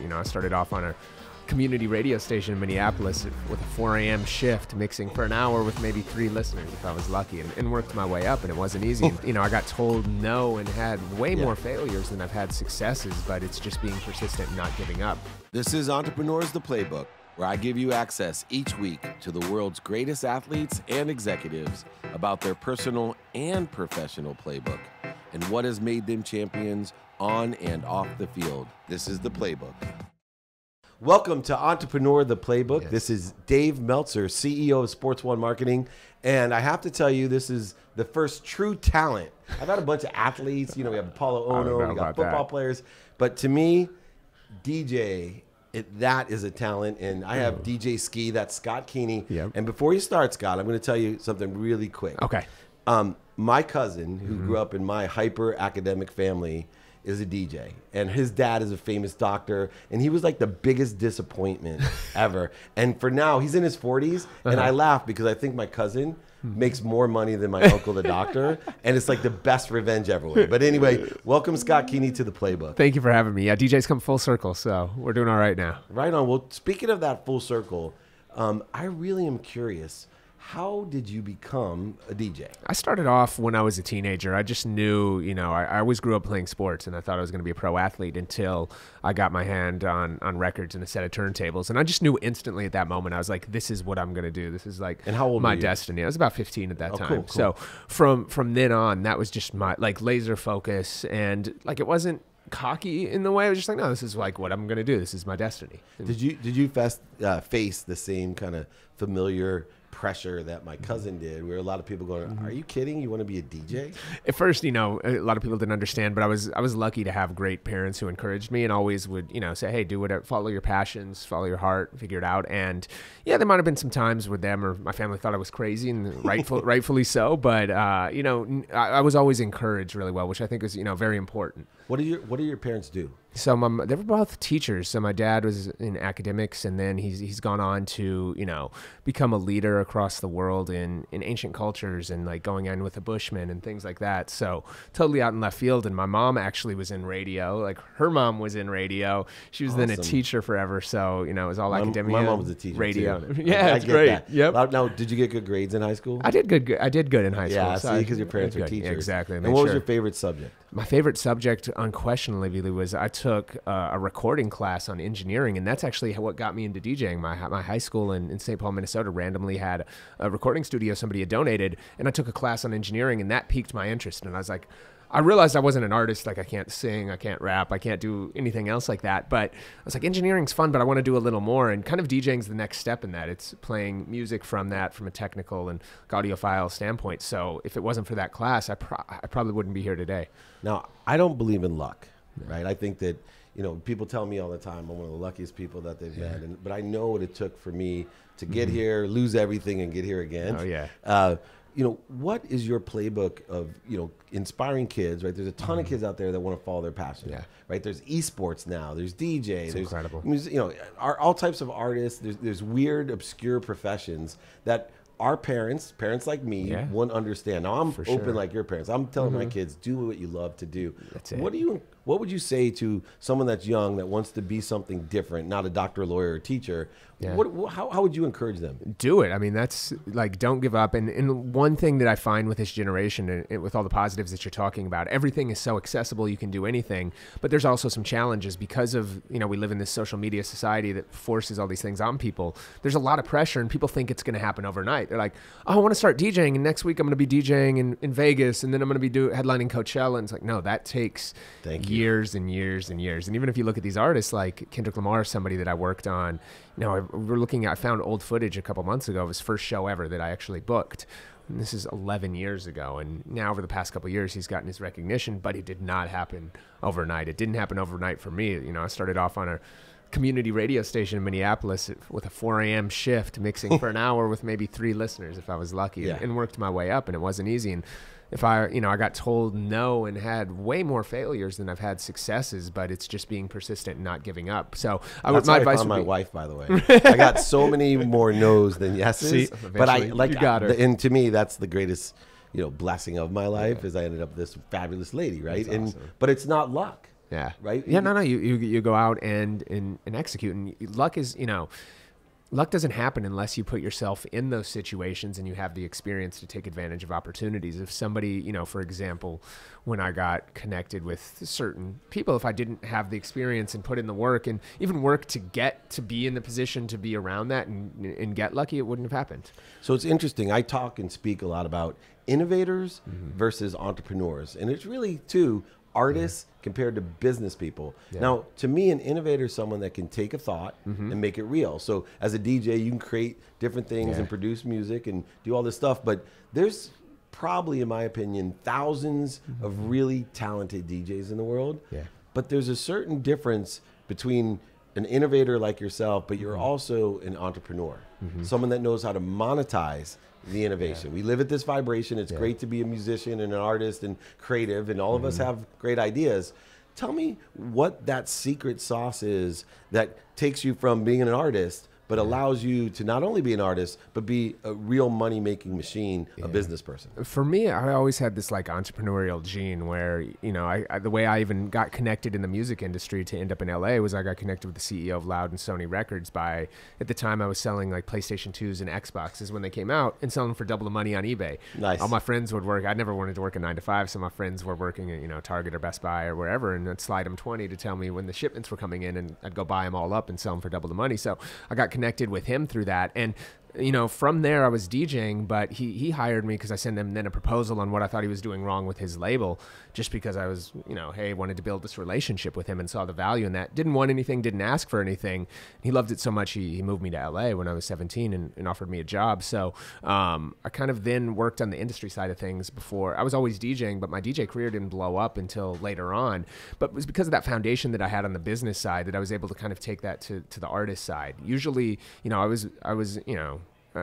You know, I started off on a community radio station in Minneapolis with a 4 a.m. shift, mixing for an hour with maybe 3 listeners if I was lucky, and worked my way up, and it wasn't easy. And, you know, I got told no and had way more failures than I've had successes, but it's just being persistent and not giving up. This is Entrepreneurs The Playbook, where I give you access each week to the world's greatest athletes and executives about their personal and professional playbook and what has made them champions on and off the field. This is The Playbook. Welcome to Entrepreneur The Playbook. Yes. This is Dave Meltzer, CEO of Sports One Marketing. And I have to tell you, this is the first true talent. I've had a bunch of athletes. You know, we have Paulo Ono, we got football players. But to me, DJ, that is a talent. And I have DJ Skee, that's Scott Keeney. Yep. And before you start, Scott, I'm going to tell you something really quick. Okay. My cousin, who grew up in my hyper-academic family, is a DJ, and his dad is a famous doctor, and he was like the biggest disappointment ever. And for now, he's in his 40s, and I laugh because I think my cousin makes more money than my uncle, the doctor, and it's like the best revenge ever. But anyway, welcome Scott Keeney to The Playbook. Thank you for having me. Yeah, DJ's come full circle, so we're doing all right now. Right on. Well, speaking of that full circle, I really am curious. How did you become a DJ? I started off when I was a teenager. I just knew, you know, I always grew up playing sports, and I thought I was going to be a pro athlete until I got my hand on records and a set of turntables. And I just knew instantly at that moment, I was like, this is what I'm going to do. This is like my destiny. I was about 15 at that time. Cool. So from then on, that was just my like laser focus. And like, it wasn't cocky in the way. I was just like, no, this is like what I'm going to do. This is my destiny. And did you face the same kind of familiar pressure that my cousin did, where a lot of people going, are you kidding? You want to be a DJ? At first, you know, a lot of people didn't understand, but I was lucky to have great parents who encouraged me and always would, you know, say, hey, do whatever, follow your passions, follow your heart, figure it out. And yeah, there might have been some times where them or my family thought I was crazy, and rightfully so. But you know, I was always encouraged really well, which I think is, you know, very important. What do your parents do? So they were both teachers. So my dad was in academics, and then he's gone on to, you know, become a leader across the world in ancient cultures and like going in with the Bushmen and things like that. So totally out in left field. And my mom actually was in radio. Like her mom was in radio. She was then a teacher forever. So, you know, it was all academia. My mom was a teacher too. Yeah, it's great. That. Yep. Now, did you get good grades in high school? I did good in high school. Yeah, so because your parents were teachers. Exactly. And what was your favorite subject? My favorite subject unquestionably was I took a recording class on engineering, and that's actually what got me into DJing. My high school in St. Paul, Minnesota randomly had a recording studio somebody had donated, and I took a class on engineering, and that piqued my interest. And I was like, I realized I wasn't an artist. Like, I can't sing, I can't rap, I can't do anything else like that. But I was like, engineering's fun, but I want to do a little more. And kind of DJing's the next step in that. It's playing music from a technical and audiophile standpoint. So if it wasn't for that class, I probably wouldn't be here today. Now, I don't believe in luck, right? I think that, you know, people tell me all the time, I'm one of the luckiest people that they've met. And, but I know what it took for me to get here, lose everything, and get here again. Oh, yeah. You know, what is your playbook of, you know, inspiring kids, right? There's a ton of kids out there that want to follow their passion, right? There's esports now, there's DJ, there's incredible music, you know, all types of artists, there's weird, obscure professions that our parents like me, won't understand. Now, I'm open like your parents. I'm telling my kids, do what you love to do. That's it. What would you say to someone that's young that wants to be something different, not a doctor, lawyer, or teacher? Yeah. How would you encourage them? Do it. I mean, that's like, don't give up. And one thing that I find with this generation, and with all the positives that you're talking about, everything is so accessible. You can do anything, but there's also some challenges because of, you know, we live in this social media society that forces all these things on people. There's a lot of pressure, and people think it's going to happen overnight. They're like, oh, I want to start DJing, and next week I'm going to be DJing in Vegas, and then I'm going to be headlining Coachella. And it's like, no, that takes years and years and years. And even if you look at these artists like Kendrick Lamar, somebody that I worked on, you know, I found old footage a couple months ago of his first show ever that I actually booked. And this is 11 years ago. And now over the past couple of years, he's gotten his recognition, but it did not happen overnight. It didn't happen overnight for me. You know, I started off on a community radio station in Minneapolis with a 4 a.m. shift, mixing for an hour with maybe 3 listeners if I was lucky, and worked my way up, and it wasn't easy. And if you know, I got told no and had way more failures than I've had successes, but it's just being persistent and not giving up. So my advice would be... my wife, by the way. I got so many more no's than yeses, but I like, and to me, that's the greatest, you know, blessing of my life is I ended up this fabulous lady, right? That's awesome. But it's not luck. Yeah. Right? Yeah, no, no. You go out and execute. And luck is, you know, luck doesn't happen unless you put yourself in those situations and you have the experience to take advantage of opportunities. If somebody, you know, for example, when I got connected with certain people, if I didn't have the experience and put in the work and even work to get to be in the position to be around that and get lucky, it wouldn't have happened. So it's interesting. I talk and speak a lot about innovators versus entrepreneurs. And it's really two artists compared to business people. Yeah. Now, to me, an innovator is someone that can take a thought and make it real. So as a DJ, you can create different things and produce music and do all this stuff, but there's probably, in my opinion, thousands of really talented DJs in the world, but there's a certain difference between an innovator like yourself, but you're also an entrepreneur, someone that knows how to monetize the innovation. We live at this vibration. It's great to be a musician and an artist and creative, and all of us have great ideas. Tell me what that secret sauce is that takes you from being an artist, but allows you to not only be an artist, but be a real money-making machine, a business person. For me, I always had this like entrepreneurial gene where, you know, the way I even got connected in the music industry to end up in LA was I got connected with the CEO of Loud and Sony Records by, at the time I was selling like PlayStation 2s and Xboxes when they came out and selling them for double the money on eBay. Nice. All my friends would work. I never wanted to work a 9-to-5, so my friends were working at, you know, Target or Best Buy or wherever, and I'd slide them 20 to tell me when the shipments were coming in, and I'd go buy them all up and sell them for double the money. So I got connected with him through that, and you know, from there I was DJing, but he hired me because I sent him then a proposal on what I thought he was doing wrong with his label, just because I was, you know, hey, wanted to build this relationship with him and saw the value in that. Didn't want anything, didn't ask for anything. He loved it so much he moved me to LA when I was 17 and offered me a job. So I kind of then worked on the industry side of things before. I was always DJing, but my DJ career didn't blow up until later on, but it was because of that foundation that I had on the business side that I was able to kind of take that to the artist side. Usually, you know, I was, you know,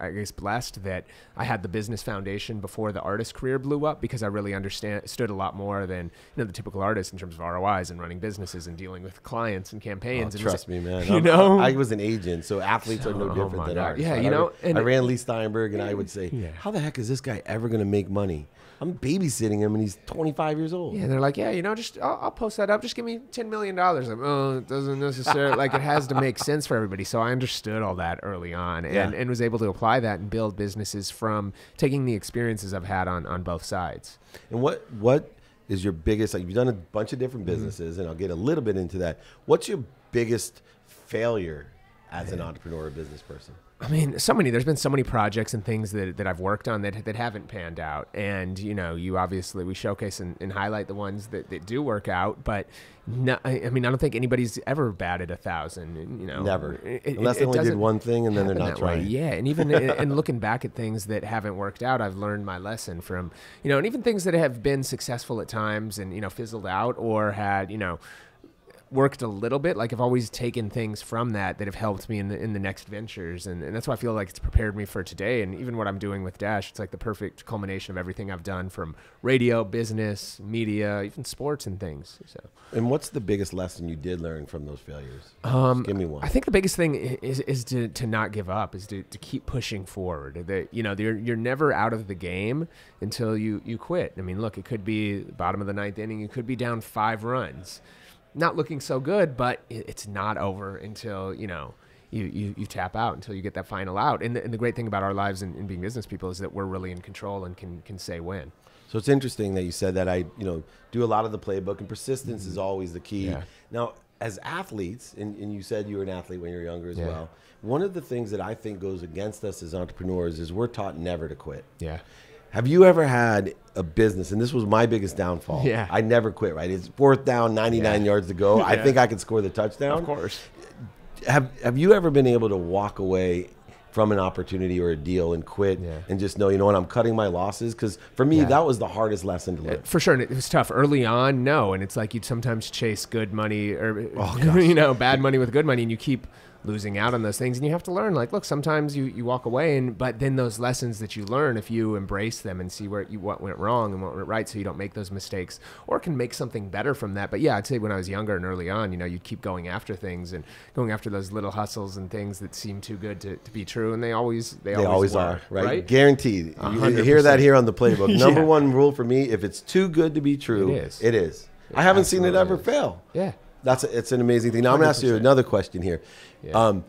I guess blessed that I had the business foundation before the artist career blew up, because I really understood a lot more than, you know, the typical artist in terms of ROIs and running businesses and dealing with clients and campaigns. Oh, and trust me, man. You know, I was an agent, so athletes are no different than artists. Yeah, you know, and I ran Leigh Steinberg, and I would say, how the heck is this guy ever going to make money? I'm babysitting him, and he's 25 years old. Yeah, and they're like, yeah, you know, just I'll post that up. Just give me $10 million. I'm, oh, it doesn't necessarily, like, it has to make sense for everybody. So I understood all that early on, and was able to apply that and build businesses from taking the experiences I've had on both sides. And what is your biggest, like, you've done a bunch of different businesses, and I'll get a little bit into that. What's your biggest failure as an entrepreneur or business person? I mean, so many, there's been so many projects and things that I've worked on that haven't panned out. And, you know, you obviously, we showcase and highlight the ones that do work out, but no, I mean, I don't think anybody's ever batted 1,000, you know. Never. Unless they only did one thing and then they're not trying. Yeah, and even and looking back at things that haven't worked out, I've learned my lesson from, you know, and even things that have been successful at times and, you know, fizzled out or had, you know, worked a little bit. Like, I've always taken things from that have helped me in the next ventures, and that's why I feel like it's prepared me for today. And even what I'm doing with Dash, it's like the perfect culmination of everything I've done from radio, business, media, even sports and things. So, and what's the biggest lesson you did learn from those failures? Just give me one. I think the biggest thing is to not give up, is to keep pushing forward. That, you know, you're never out of the game until you quit. I mean, look, it could be bottom of the 9th inning, you could be down 5 runs. Not looking so good, but it's not over until, you know, you tap out, until you get that final out. And the great thing about our lives and being business people is that we're really in control and can say when. So it's interesting that you said that. You know, do a lot of the playbook, and persistence is always the key. Yeah. Now, as athletes, and you said you were an athlete when you were younger as well, one of the things that I think goes against us as entrepreneurs is we're taught never to quit. Yeah. Have you ever had a business, and this was my biggest downfall, I never quit, right? It's 4th down, 99 yards to go. I think I could score the touchdown. Of course. Have you ever been able to walk away from an opportunity or a deal and quit and just know, you know what, I'm cutting my losses? Because for me, that was the hardest lesson to learn. For sure, and it was tough. Early on, no, and it's like you'd sometimes chase good money or you know, bad money with good money, and you keep losing out on those things, and you have to learn, like, look, sometimes you walk away, but then those lessons that you learn, if you embrace them and see what went wrong and what went right, so you don't make those mistakes or can make something better from that. But yeah, I'd say when I was younger and early on, you know, you'd keep going after things and going after those little hustles and things that seem too good to be true, and they always are, right? Guaranteed. 100%. You hear that here on the playbook. Number one rule for me, if it's too good to be true, it is. I haven't seen it ever fail. Yeah. It's an amazing thing. Now 100%. I'm going to ask you another question here. Yeah.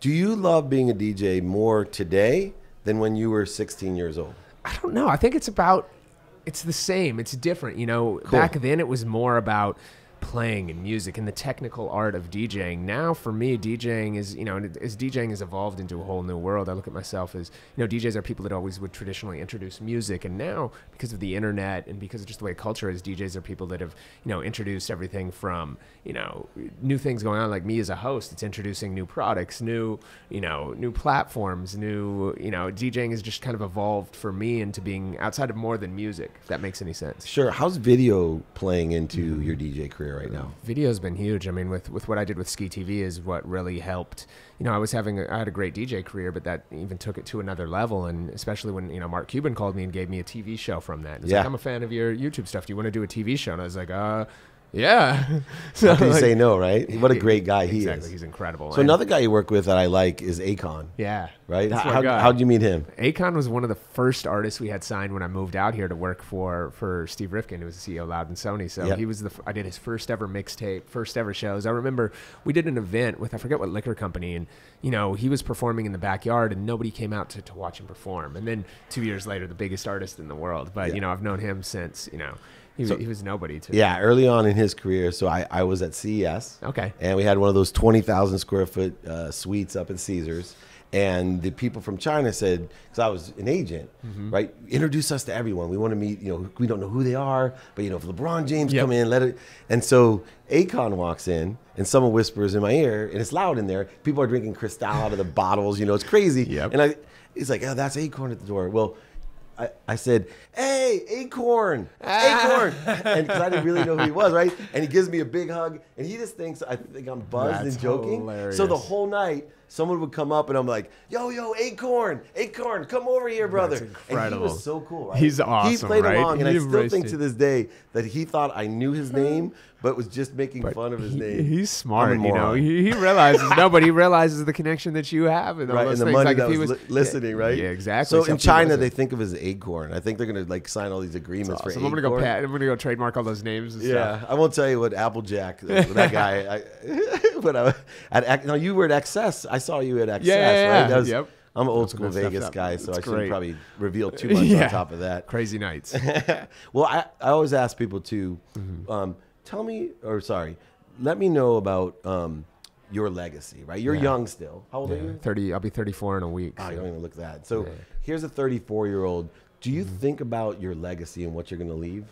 Do you love being a DJ more today than when you were 16 years old? I don't know. I think it's about, it's the same. It's different. You know, cool. Back then it was more about playing and music and the technical art of DJing. Now for me, DJing is, you know, as DJing has evolved into a whole new world, I look at myself as, you know, DJs are people that always would traditionally introduce music, and now because of the internet and because of just the way culture is, DJs are people that have, you know, introduced everything from, you know, new things going on. Like me as a host, it's introducing new products, new, you know, new platforms, new, you know, DJing has just kind of evolved for me into being outside of more than music, if that makes any sense. Sure. How's video playing into your DJ career right now? Video's been huge. I mean, with what I did with Skee TV is what really helped. You know, I had a great DJ career, but that even took it to another level. And especially when, you know, Mark Cuban called me and gave me a TV show from that. It's like, I'm a fan of your YouTube stuff. Do you want to do a TV show? And I was like, yeah. So you say no, right? What a great guy he is. He's incredible. So another guy you work with that I like is Akon. Yeah. Right? How'd you meet him? Akon was one of the first artists we had signed when I moved out here to work for Steve Rifkin, who was the CEO of Loud and Sony. So he was I did his first ever mixtape, first ever shows. I remember we did an event with, I forget what liquor company, and, you know, he was performing in the backyard and nobody came out to watch him perform. And then 2 years later, the biggest artist in the world. But, you know, I've known him since, you know, he was nobody too. Yeah, early on in his career. So I was at CES. Okay. And we had one of those 20,000 square foot suites up in Caesars. And the people from China said, because I was an agent, right? Introduce us to everyone. We want to meet, you know, we don't know who they are, but, you know, if LeBron James come in, let it. And so Akon walks in and someone whispers in my ear, and it's loud in there. People are drinking Cristal out of the bottles, you know, it's crazy. And he's like, oh, that's Akon at the door. Well, I said, hey, Akon, Akon. And because I didn't really know who he was, right? And he gives me a big hug. And he just thinks, I think I'm buzzed and joking. Hilarious. So the whole night, someone would come up and I'm like, yo, Akon, Akon, come over here, brother. That's incredible. And he was so cool, right? He's awesome, he played along, and I still think to this day that he thought I knew his name, but was just making fun of his name. He's smart, you know. He realizes nobody realizes the connection that you have, and all those things. Money like that if he was listening, right? Yeah, exactly. So in China, they think of his Akon. I think they're gonna like sign all these agreements for Akon. I'm gonna go trademark all those names. And stuff. I won't tell you what Applejack, that guy. But now you were at Access. I saw you at Access. Yeah, right? I'm an old school Vegas guy, so I shouldn't probably reveal too much on top of that. Crazy nights. Well, I always ask people to let me know about your legacy, right? You're young still. How old are you? 30. I'll be 34 in a week. Oh, so. You don't even look that. So here's a 34-year-old. Do you think about your legacy and what you're going to leave?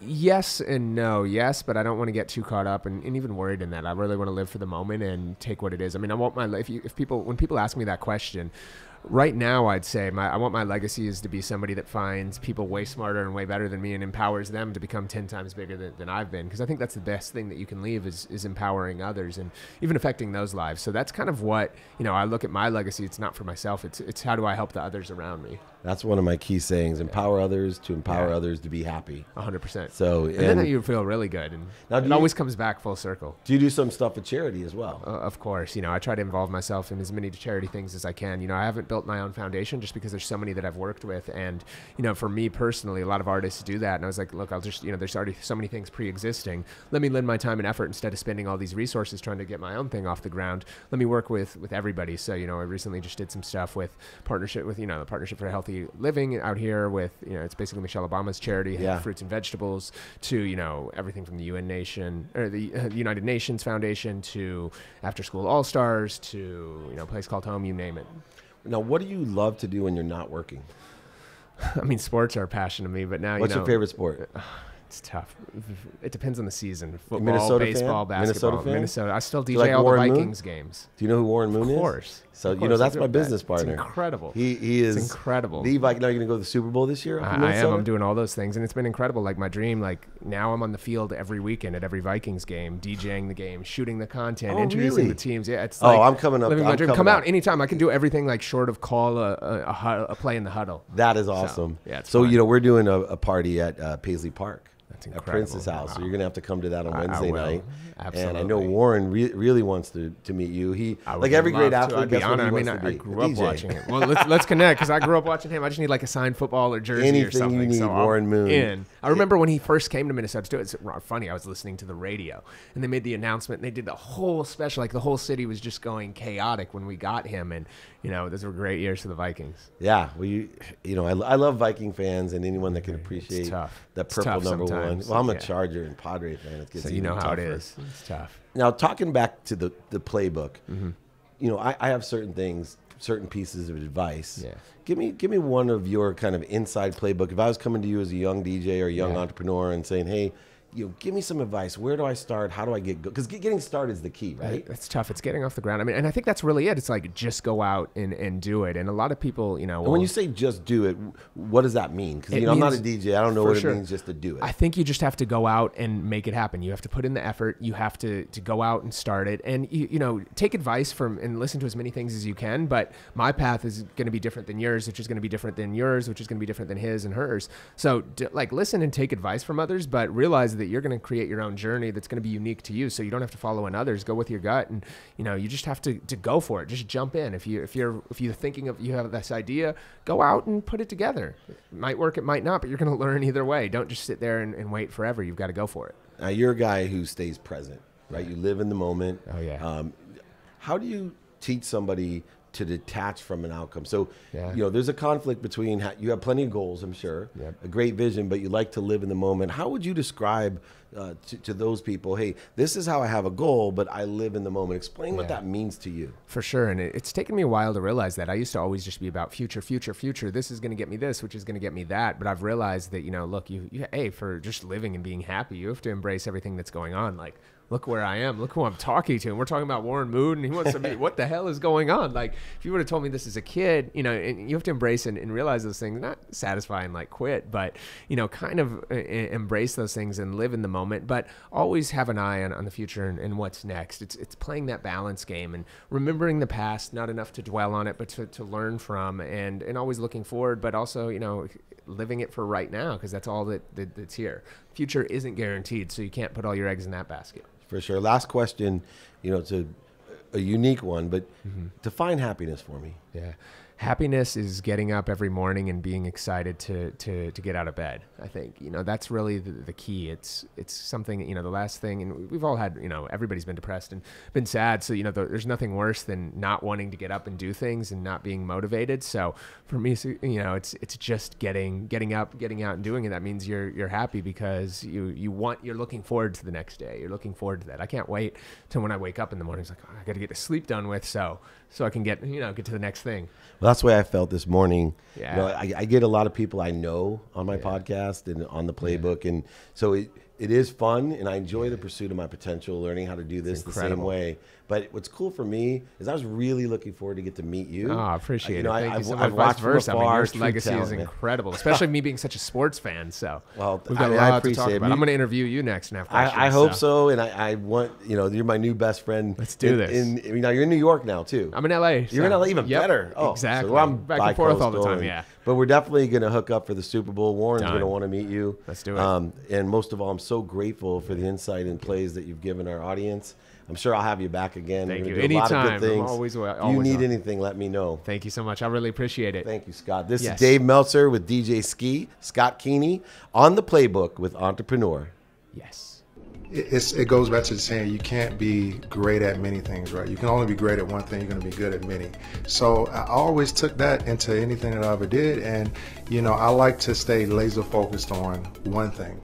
Yes and no. Yes, but I don't want to get too caught up and even worried in that. I really want to live for the moment and take what it is. I mean, I want my life. When people ask me that question, right now I'd say I want my legacy is to be somebody that finds people way smarter and way better than me and empowers them to become 10 times bigger than I've been. Because I think that's the best thing that you can leave is empowering others and even affecting those lives. So that's kind of what, you know, I look at my legacy. It's not for myself. It's how do I help the others around me? That's one of my key sayings, empower others to empower others to be happy. 100%. So, and then you feel really good. And now it always comes back full circle. Do you do some stuff with charity as well? Of course. You know, I try to involve myself in as many charity things as I can. You know, I haven't built my own foundation just because there's so many that I've worked with. And, you know, for me personally, a lot of artists do that. And I was like, look, I'll just, you know, there's already so many things pre-existing. Let me lend my time and effort instead of spending all these resources trying to get my own thing off the ground. Let me work with everybody. So, you know, I recently just did some stuff with the Partnership for a Healthy Living out here with, you know, it's basically Michelle Obama's charity. Fruits and vegetables to, you know, everything from the United Nations Foundation to After School All Stars to, you know, A Place Called Home, you name it. Now, what do you love to do when you're not working? I mean, sports are a passion to me, but now, what's your favorite sport? It's tough. It depends on the season. Football, baseball, basketball. Minnesota. I still DJ all the Vikings games. Do you know who Warren Moon is? Of course. So, you know, that's my business partner. It's incredible. He is. It's incredible. The Vikings. Now you're going to go to the Super Bowl this year? I am. I'm doing all those things. And it's been incredible. Like my dream, like now I'm on the field every weekend at every Vikings game, DJing the game, shooting the content, introducing the teams. Yeah, it's like, I'm coming up. My dream. Come out anytime. I can do everything like short of call a play in the huddle. That is awesome. So, you know, we're doing a party at Paisley Park. That's incredible. At Prince's house. Wow. So you're going to have to come to that on Wednesday night. Absolutely. And I know Warren really wants to meet you. He, like every great athlete, that's what he wants to be. I grew up watching him. Well, let's connect, because I grew up watching him. I just need like a signed football or jersey or something. Anything you need, Warren Moon. I remember when he first came to Minnesota, too. It's funny. I was listening to the radio, and they made the announcement, and they did the whole special. Like the whole city was just going chaotic when we got him. And, you know, those were great years for the Vikings. Yeah. Well, you know, I love Viking fans and anyone that can appreciate that purple number one. Well, I'm a Charger and Padre fan. It gets so you know how tougher. It is. It's tough. Now, talking back to the playbook, you know, I have certain things, certain pieces of advice. Yeah. Give me one of your kind of inside playbook. If I was coming to you as a young DJ or a young entrepreneur and saying, hey, you know, give me some advice. Where do I start? How do I get good? Because getting started is the key, right? It's tough. It's getting off the ground. I mean, and I think that's really it. It's like just go out and do it. And a lot of people, you know. And when you say just do it, what does that mean? Because, you know, I'm not a DJ. I don't know what it means just to do it. I think you just have to go out and make it happen. You have to put in the effort. You have to go out and start it. And, you know, take advice from and listen to as many things as you can. But my path is going to be different than yours, which is going to be different than yours, which is going to be different than his and hers. So, like, listen and take advice from others, but realize that you're going to create your own journey that's going to be unique to you. So you don't have to follow in others. Go with your gut, and you know, you just have to go for it. Just jump in. If you're thinking of, you have this idea, go out and put it together. It might work, it might not, but you're going to learn either way. Don't just sit there and wait forever. You've got to go for it. Now you're a guy who stays present, right? You live in the moment. Oh yeah. How do you teach somebody to detach from an outcome? So, you know, there's a conflict between how, you have plenty of goals, I'm sure, a great vision, but you like to live in the moment. How would you describe to those people, hey, this is how I have a goal, but I live in the moment? Explain what that means to you. For sure, and it's taken me a while to realize that. I used to always just be about future, future, future. This is going to get me this, which is going to get me that. But I've realized that, you know, look, hey, for just living and being happy, you have to embrace everything that's going on. Like, look where I am. Look who I'm talking to. And we're talking about Warren Moon, and he wants to meet. What the hell is going on? Like, if you would have told me this as a kid, you know, and you have to embrace and realize those things, not satisfy and like quit, but, you know, kind of embrace those things and live in the moment, but always have an eye on the future and what's next. It's playing that balance game and remembering the past, not enough to dwell on it, but to learn from, and always looking forward, but also, you know, living it for right now, because that's all that's here. Future isn't guaranteed, so you can't put all your eggs in that basket. For sure. Last question, you know, it's a unique one, but define happiness for me. Yeah. Happiness is getting up every morning and being excited to get out of bed. I think, you know, that's really the key. It's something, you know, the last thing, and we've all had, you know, everybody's been depressed and been sad. So, you know, there's nothing worse than not wanting to get up and do things and not being motivated. So for me, you know, it's just getting up, getting out and doing it. That means you're happy because you're looking forward to the next day. You're looking forward to that. I can't wait till when I wake up in the morning. It's like, oh, I got to get the sleep done with. So I can get to the next thing. Well, that's the way I felt this morning. Yeah. You know, I get a lot of people I know on my podcast and on the playbook. And so it is fun, and I enjoy the pursuit of my potential, learning how to do this the same way. But what's cool for me is I was really looking forward to get to meet you. Oh, I appreciate it. I've watched from afar. Your legacy is incredible, especially me being such a sports fan. So well, we've got a lot to talk about. I'm going to interview you next and have questions. I hope so, and I want, you know, you're my new best friend. Let's do this. You know, you're in New York now, too. I'm in L.A. You're in L.A. even better. Oh, exactly. So I'm back and forth all the time, But we're definitely going to hook up for the Super Bowl. Warren's going to want to meet you. Let's do it. And most of all, I'm so grateful for the insight and plays that you've given our audience. I'm sure I'll have you back again. Thank you. Anytime. I'm always welcome. If you need anything, let me know. Tthank you so much. I really appreciate it. Thank you, Scott. This is Dave Meltzer with DJ Skee, Scott Keeney, on The Playbook with Entrepreneur. Yes. It goes back to saying you can't be great at many things, right? You can only be great at one thing. You're going to be good at many. So I always took that into anything that I ever did. And, you know, I like to stay laser focused on one thing.